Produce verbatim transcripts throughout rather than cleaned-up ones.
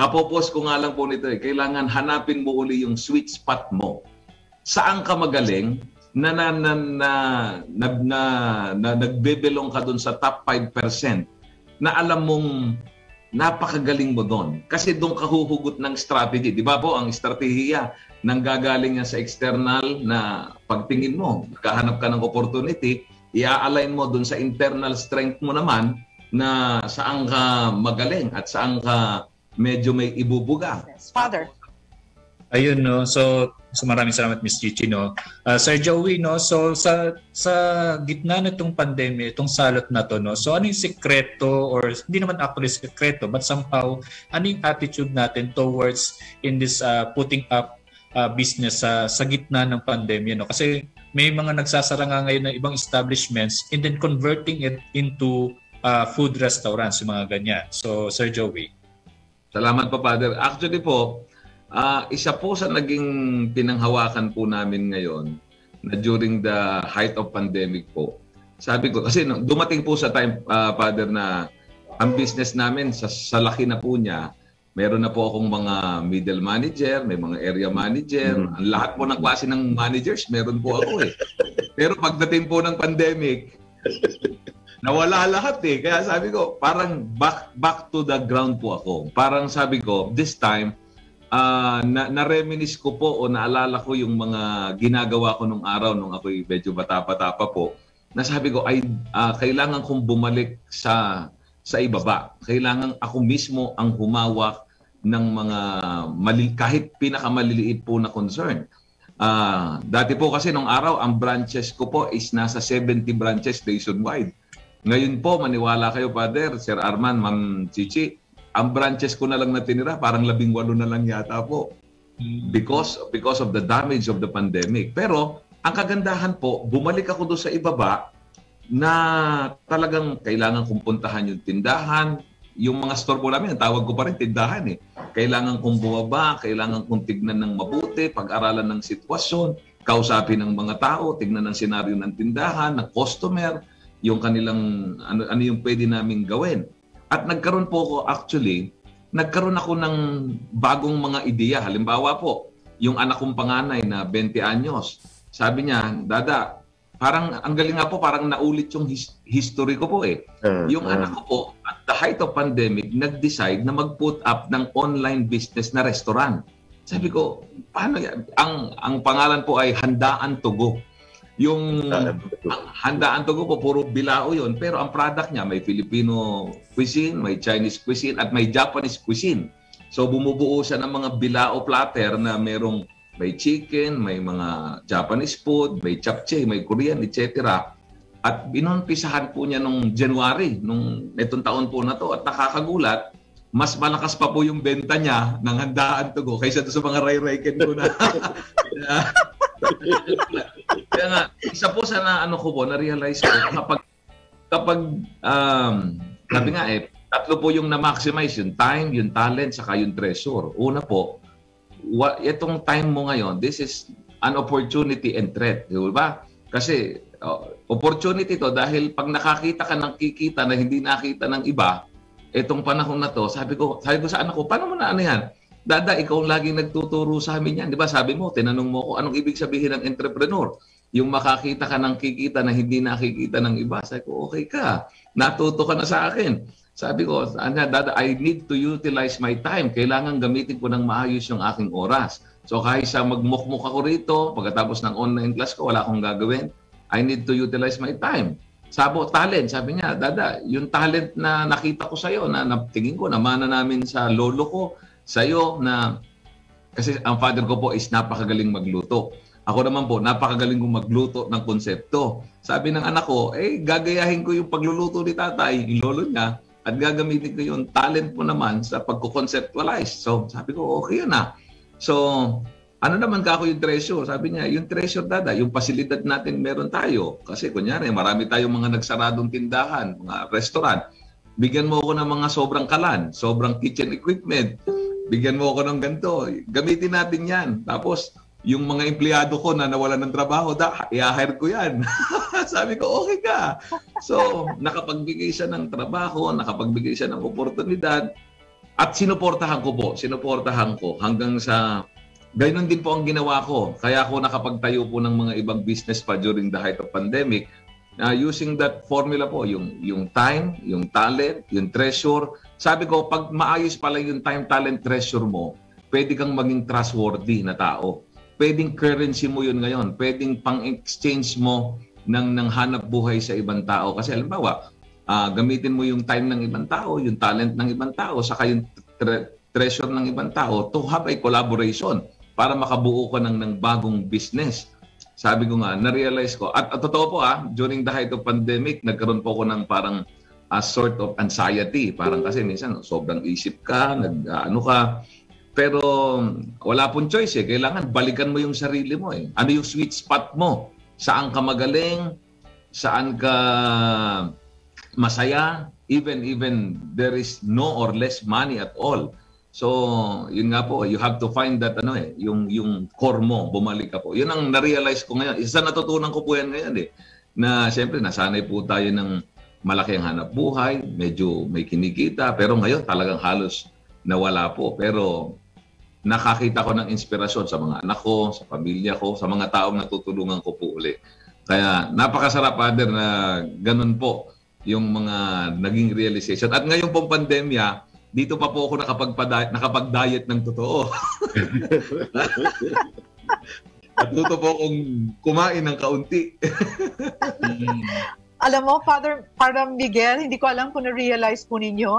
Kapopos ko nga lang po nito eh, kailangan hanapin mo uli yung sweet spot mo. Saan ka magaling na, na, na, na, na, na, na nagbebelong ka dun sa top five percent na alam mong napakagaling mo doon. Kasi doon ka huhugot ng strategy. Di ba po, ang estratehiya nang gagaling niya sa external na pagtingin mo, kahanap ka ng opportunity, i-align mo doon sa internal strength mo naman na saan ka magaling at saan ka medyo may ibubuga. Father. Ayun, no. So, so maraming salamat, Miz Chichi, no. Uh, Sir Joey, no. So, sa, sa gitna na itong pandemya, itong salot na to, no. So, ano yung sikreto, or hindi naman actually sikreto, but somehow, ano yung attitude natin towards in this uh, putting up uh, business uh, sa gitna ng pandemya, no? Kasi may mga nagsasara nga ngayon ng ibang establishments and then converting it into uh, food restaurants, yung mga ganyan. So, Sir Joey. Salamat po, Father. Actually po, Uh, isa po sa naging pinanghawakan po namin ngayon na during the height of pandemic po. Sabi ko, kasi dumating po sa time, uh, Father, na ang business namin, sa, sa laki na po niya, meron na po akong mga middle manager, may mga area manager, mm-hmm. ang lahat po ng klase ng managers, meron po ako eh. Pero pagdating po ng pandemic, nawala lahat eh. Kaya sabi ko, parang back, back to the ground po ako. Parang sabi ko, this time, Uh, na, na reminis ko po o naalala ko yung mga ginagawa ko nung araw nung ako'y medyo bata-bata po. Nasabi ko ay uh, kailangan kong bumalik sa sa ibaba. Kailangan ako mismo ang humawak ng mga mali, kahit pinakamaliliit po na concern. Uh, dati po kasi nung araw ang branches ko po is nasa seventy branches nationwide. Ngayon po maniwala kayo, Father, Sir Arman, Ma'am Chichi, ang branches ko na lang natinira, parang labing walo na lang yata po. Because, because of the damage of the pandemic. Pero, ang kagandahan po, bumalik ako doon sa ibaba na talagang kailangan kong puntahan yung tindahan. Yung mga store po namin, ang tawag ko pa rin tindahan eh. Kailangan kong bumaba, kailangan kong tignan ng mabuti, pag-aralan ng sitwasyon, kausapin ng mga tao, tignan ng senaryo ng tindahan, ng customer, yung kanilang, ano, ano yung pwede namin gawin. At nagkaroon po ako, actually, nagkaroon ako ng bagong mga ideya. Halimbawa po, yung anak kong panganay na twenty anyos, sabi niya, Dada, parang, ang galing nga po, parang naulit yung his history ko po eh. Uh, yung uh. anak ko po, at the height of pandemic, nag-decide na mag-put up ng online business na restaurant. Sabi ko, paano yan? Ang, ang pangalan po ay Handaan Togo. Yung Handaan Togo po, puro bilao yun. Pero ang product niya, may Filipino cuisine, may Chinese cuisine, at may Japanese cuisine. So bumubuo siya ng mga bilao platter na merong may chicken, may mga Japanese food, may japchae, may Korean, et cetera. At inumpisahan po niya nung January, nung itong taon po na to. At nakakagulat, mas malakas pa po yung benta niya ng Handaan Togo kaysa sa mga ray-rayken ko na. Kaya nga, isa po sa na, ano ko po, na-realize ko, kapag, kapag um, sabi nga eh, tatlo po yung na-maximize, yung time, yung talent, saka yung treasure. Una po, itong time mo ngayon, this is an opportunity and threat, di ba? Kasi, uh, opportunity to dahil pag nakakita ka ng kikita na hindi nakita ng iba, itong panahon na to, sabi ko, sabi ko sa anak ko, paano mo na ano yan? Dada, ikaw laging nagtuturo sa amin yan. Di ba sabi mo, tinanong mo ako, anong ibig sabihin ng entrepreneur? Yung makakita ka ng kikita na hindi nakikita ng iba. Sabi ko, okay ka. Natuto ka na sa akin. Sabi ko, Dada, I need to utilize my time. Kailangan gamitin ko ng maayos yung aking oras. So kahit sa magmukmuk ako rito, pagkatapos ng online class ko, wala akong gagawin. I need to utilize my time. Sabo, talent. Sabi niya, Dada, yung talent na nakita ko sa'yo, na, na tingin ko, namana namin sa lolo ko, sa'yo na, kasi ang father ko po is napakagaling magluto. Ako naman po, napakagaling kong magluto ng konsepto. Sabi ng anak ko, eh, gagayahin ko yung pagluluto ni tatay, yung lolo niya, at gagamitin ko yung talent po naman sa pagkukonceptualize. So, sabi ko, okay yun ah. So, ano naman ka ako yung treasure? Sabi niya, yung treasure, Dada, yung pasilidad natin meron tayo. Kasi, kunyari, marami tayong mga nagsaradong tindahan, mga restaurant. Bigyan mo ako ng mga sobrang kalan, sobrang kitchen equipment. Bigyan mo ako ng ganito. Gamitin natin yan. Tapos, yung mga empleyado ko na nawalan ng trabaho, da, i-hire ko yan. Sabi ko, okay ka. So, nakapagbigay siya ng trabaho, nakapagbigay siya ng oportunidad. At sinuportahan ko po, sinuportahan ko hanggang sa, ganoon din po ang ginawa ko. Kaya ako nakapagtayo po ng mga ibang business pa during the height of pandemic, uh, using that formula po, yung, yung time, yung talent, yung treasure. Sabi ko, pag maayos pala yung time, talent, treasure mo, pwede kang maging trustworthy na tao. Pwedeng currency mo yun ngayon. Pwedeng pang-exchange mo ng, ng hanap buhay sa ibang tao. Kasi halimbawa, Uh, gamitin mo yung time ng ibang tao, yung talent ng ibang tao, saka yung tre treasure ng ibang tao to have a collaboration para makabuo ka ng, ng bagong business. Sabi ko nga, na-realize ko. At, at totoo po ah, during the height of pandemic, nagkaroon po ko ng parang uh, sort of anxiety. Parang kasi minsan sobrang isip ka, nag, uh, ano ka. Pero wala pong choice eh. Kailangan balikan mo yung sarili mo eh. Ano yung sweet spot mo? Saan ka magaling? Saan ka masaya, even even there is no or less money at all. So, yun nga po, you have to find that ano eh, yung yung core mo, bumalik ka po. Yun ang na-realize ko ngayon. Isa natutunan ko po yan ngayon eh. Na siyempre, nasanay po tayo ng malaki ang hanap buhay, medyo may kinikita, pero ngayon talagang halos nawala po. Pero nakakita ko ng inspirasyon sa mga anak ko, sa pamilya ko, sa mga taong natutulungan ko po uli. Kaya napakasarap, Father, na ganun po yung mga naging realization. At ngayon pong pandemya, dito pa po ako nakapagpa-diet, nakapag-diet ng totoo. At luto po akong kumain ng kaunti. Alam mo, Father, parang Miguel, hindi ko alam kung na-realize po ninyo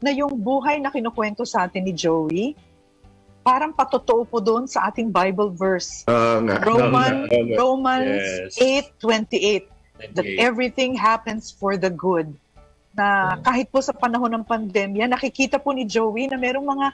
na yung buhay na kinukwento sa atin ni Joey, parang patotoo po doon sa ating Bible verse. Uh, nga, Roman, nga, nga. Romans yes. eight twenty-eight. That everything happens for the good. Na kahit po sa panahon ng pandemya, nakikita po ni Joey na merong mga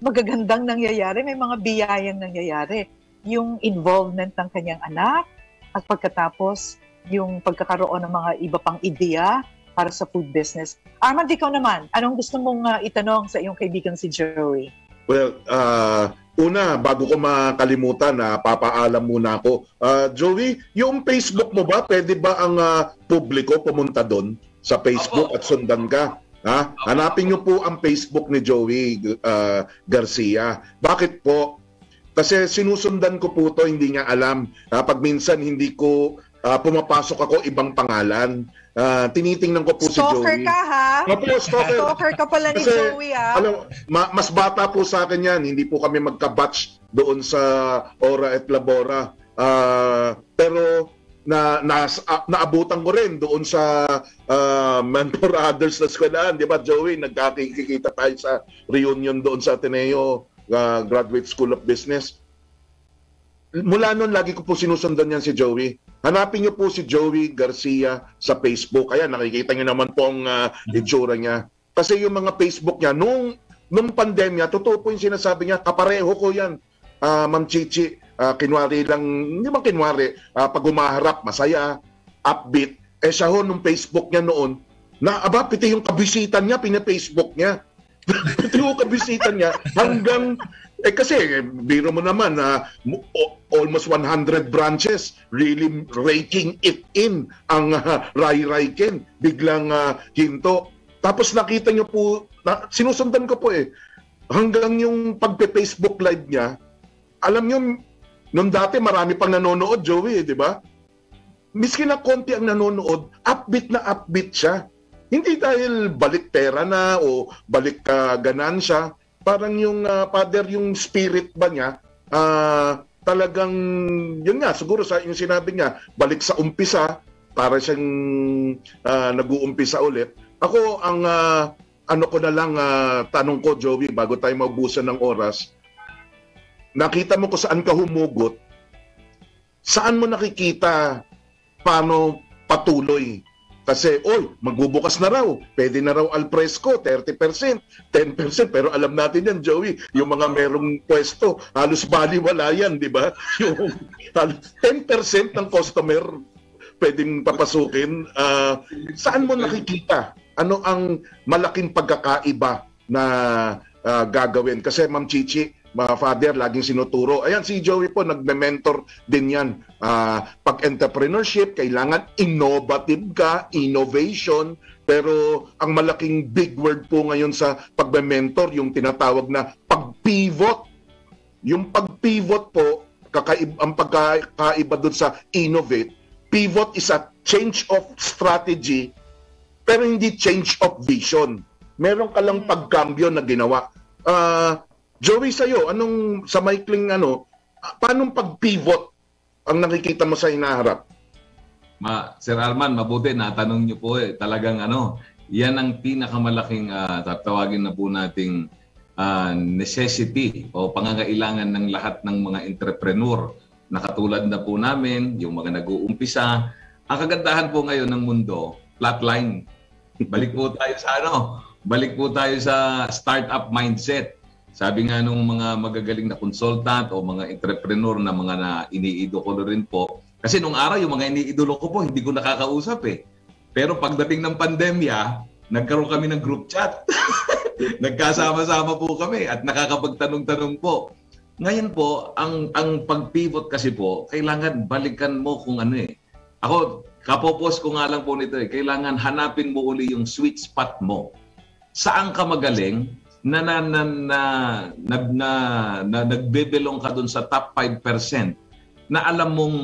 magagandang nangyayari, may mga biyayang nangyayari. Yung involvement ng kanyang anak, at pagkatapos, yung pagkakaroon ng mga iba pang ideya para sa food business. Armand, ikaw naman, anong gusto mong uh, itanong sa iyong kaibigan si Joey? Well, uh, una, bago ko makalimutan, na ah, papaalam muna ako. Uh, Joey, yung Facebook mo ba, pwede ba ang uh, publiko pumunta doon sa Facebook at sundan ka? Ha? Hanapin niyo po ang Facebook ni Joey uh, Garcia. Bakit po? Kasi sinusundan ko po to, hindi niya alam. Uh, pag minsan hindi ko uh, pumapasok ako ibang pangalan. Uh, tinitingnan ko po stalker si Joey. Stalker ka ha? Opo, stalker. Stalker ka pala ni kasi, Joey ha? Alam, ma mas bata po sa akin yan. Hindi po kami magka-batch doon sa Ora et Labora. Uh, pero na, na, naabutan ko rin doon sa uh, Man for Others na skwelaan. Di ba Joey? Nagkakikita tayo sa reunion doon sa Ateneo, uh, Graduate School of Business. Mula noon, lagi ko po sinusundan yan si Joey. Hanapin niyo po si Joey Garcia sa Facebook. Ayan, nakikita niyo naman po ang uh, itsura niya. Kasi yung mga Facebook niya, nung, nung pandemya, totoo po yung sinasabi niya, kapareho ko yan, uh, Ma'am Chichi. Uh, kinwari lang, hindi ba kinwari, uh, pag umaharap, masaya, upbeat. Eh siya ho, nung Facebook niya noon, na, aba, piti yung kabisitan niya, pina-Facebook niya. Piti yung kabisitan niya, hanggang... Eh kasi, eh, biro mo naman, uh, almost one hundred branches, really raking it in ang uh, ray-rayken, biglang uh, hinto. Tapos nakita nyo po, na, sinusundan ko po eh, hanggang yung pagpe-Facebook live niya, alam nyo, nung dati marami pang nanonood, Joey, eh, di ba? Miskin na konti ang nanonood, upbeat na upbeat siya. Hindi dahil balik pera na o balik uh, ganansya. Parang yung uh, Father, yung spirit ba niya, uh, talagang, yun nga, siguro sa yung sinabi niya, balik sa umpisa, para siyang uh, nag-uumpisa ulit. Ako, ang uh, ano ko na lang, uh, tanong ko, Joey, bago tayo maubusan ng oras, nakita mo ko saan ka humugot, saan mo nakikita paano patuloy? Kasi, oy, magbubukas na raw. Pwede na raw alpresco, thirty percent, ten percent. Pero alam natin yan, Joey, yung mga merong pwesto, halos baliwala yan, di ba? Yung ten percent ng customer pwedeng papasukin. Uh, saan mo nakikita? Ano ang malaking pagkakaiba na uh, gagawin? Kasi, Ma'am Chichi, mga Father, laging sinuturo. Ayan, si Joey po, nagme-mentor din yan. Uh, pag entrepreneurship, kailangan innovative ka, innovation, Pero ang malaking big word po ngayon sa pagme-mentor, yung tinatawag na pag-pivot. Yung pag-pivot po, kakaib- ang pagkaiba doon sa innovate, pivot is a change of strategy, pero hindi change of vision. Meron ka lang pagkambyo na ginawa. Uh, Joey, sa'yo, anong, sa maikling ano, paanong pag-pivot ang nakikita mo sa hinaharap? Ma, Sir Arman, mabuti na tanong niyo po eh. Talagang ano, yan ang pinakamalaking uh, tatawagin na po nating uh, necessity o pangangailangan ng lahat ng mga entrepreneur na katulad na po namin, yung mga nag-uumpisa. Ang kagandahan po ngayon ng mundo, flatline. Balik po tayo sa ano, balik po tayo sa startup mindset. Sabi nga nung mga magagaling na consultant o mga entrepreneur na mga na iniido ko rin po, kasi nung araw, yung mga iniidolo ko po, hindi ko nakakausap eh. Pero pagdating ng pandemya, nagkaroon kami ng group chat. Nagkasama-sama po kami at nakakapagtanong-tanong po. Ngayon po, ang, ang pag-pivot kasi po, kailangan balikan mo kung ano eh. Ako, kapopos ko nga lang po nito eh. Kailangan hanapin mo uli yung sweet spot mo. Saan ka magaling na, na, na, na, na, na, na nagbebelong ka dun sa top five percent na alam mong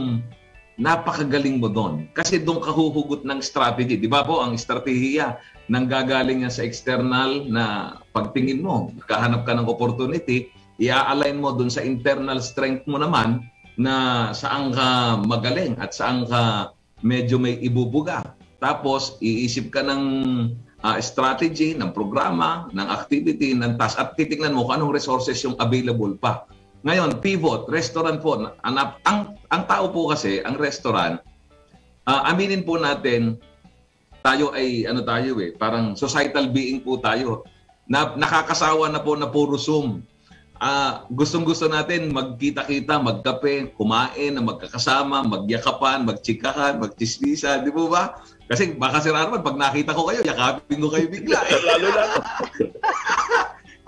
napakagaling mo doon. Kasi doon kahuhugot ng strategy. Di ba po, ang estratehiya nang gagaling sa external na pagtingin mo, kahanap ka ng opportunity, i-align mo doon sa internal strength mo naman na saan ka magaling at saan ka medyo may ibubuga. Tapos, iisip ka ng uh, strategy, ng programa, ng activity, ng task, at titignan mo kung anong resources yung available pa. Ngayon, pivot, restaurant po. Ang, ang, ang tao po kasi, ang restaurant, uh, aminin po natin, tayo ay, ano tayo eh, parang societal being po tayo. Na, nakakasawa na po na puro Zoom. Uh, gustong-gusto natin magkita-kita, magkape, kumain, magkakasama, magyakapan, magchikahan, magchismisa, di po ba? Kasi baka Sir Arman, pag nakita ko kayo, yakapin ko kayo bigla. Eh. Lalo na.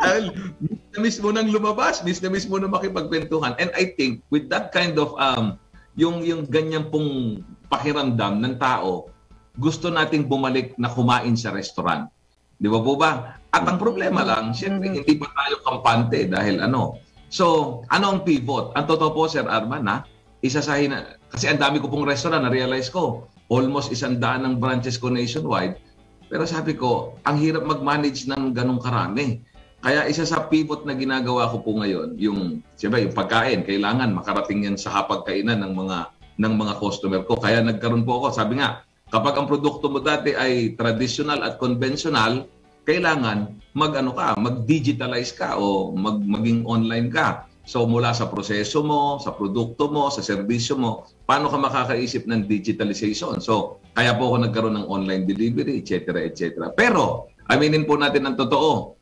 Dahil miss na miss mo nang lumabas, miss na miss mo nang makipagkwentuhan. And I think with that kind of um yung yung ganyan pong pakiramdam ng tao, gusto nating bumalik na kumain sa restaurant. Di ba po ba? At ang problema lang, siyempre hindi pa tayo kampante dahil ano. So, ano ang pivot? Ang totoo po Sir Arman na isasahin na, kasi ang dami ko pong restaurant na realize ko, almost isang daan ng branches ko nationwide. Pero sabi ko, ang hirap mag-manage ng ganong karami. Kaya isa sa pivot na ginagawa ko po ngayon, yung siyempre yung pagkain, kailangan makarating yan sa hapagkainan ng mga ng mga customer ko. Kaya nagkaroon po ako, sabi nga, kapag ang produkto mo dati ay traditional at conventional, kailangan mag-ano ka, mag-digitalize ka o mag maging online ka. So mula sa proseso mo, sa produkto mo, sa serbisyo mo, paano ka makakaisip ng digitalization? So kaya po ako nagkaroon ng online delivery, et cetera et cetera. Pero aminin po natin ang totoo.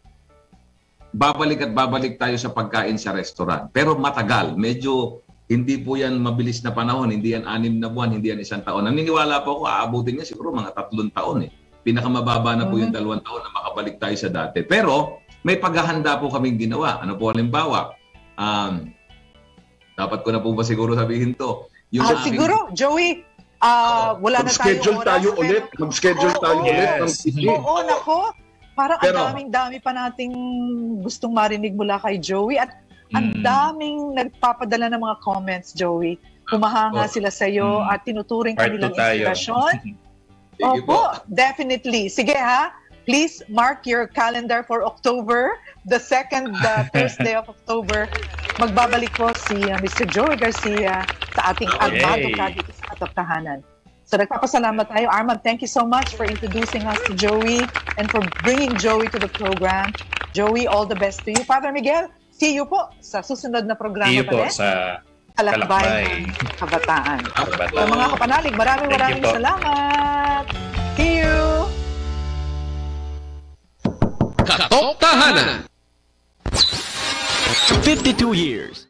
Babalik at babalik tayo sa pagkain sa restaurant. Pero matagal. Medyo hindi po yan mabilis na panahon. Hindi yan anim na buwan. Hindi yan isang taon. Naniniwala po ako, aabutin niya siguro mga tatlong taon. Eh. Pinakamababa na po yung dalawang taon na makabalik tayo sa dati. Pero may paghahanda po kaming ginawa. Ano po halimbawa? Um, dapat ko na po ba siguro sabihin to? Yung ah, aking... Siguro, Joey, uh, wala na tayo. Mag-schedule tayo ulit. Mag-schedule tayo ulit. Oo, nako. Parang ang daming-dami pa nating gustong marinig mula kay Joey at ang mm, daming nagpapadala ng mga comments, Joey. Kumahanga oh, sila sa'yo mm, at tinuturing kanilang inspirasyon. Opo, definitely. Sige ha, please mark your calendar for October, the second uh, Thursday of October. Magbabalik po si uh, Mister Joey Garcia sa ating okay. Alba Ducati sa Katoktahanan. So nagpapasalamat tayo. Armand, thank you so much for introducing us to Joey and for bringing Joey to the program. Joey, all the best to you. Father Miguel, see you po sa susunod na programa. See you po sa Kalakbay Kabataan. Kabataan. So, mga kapanalig, maraming maraming salamat. See you! Katoktahanan! fifty-two years.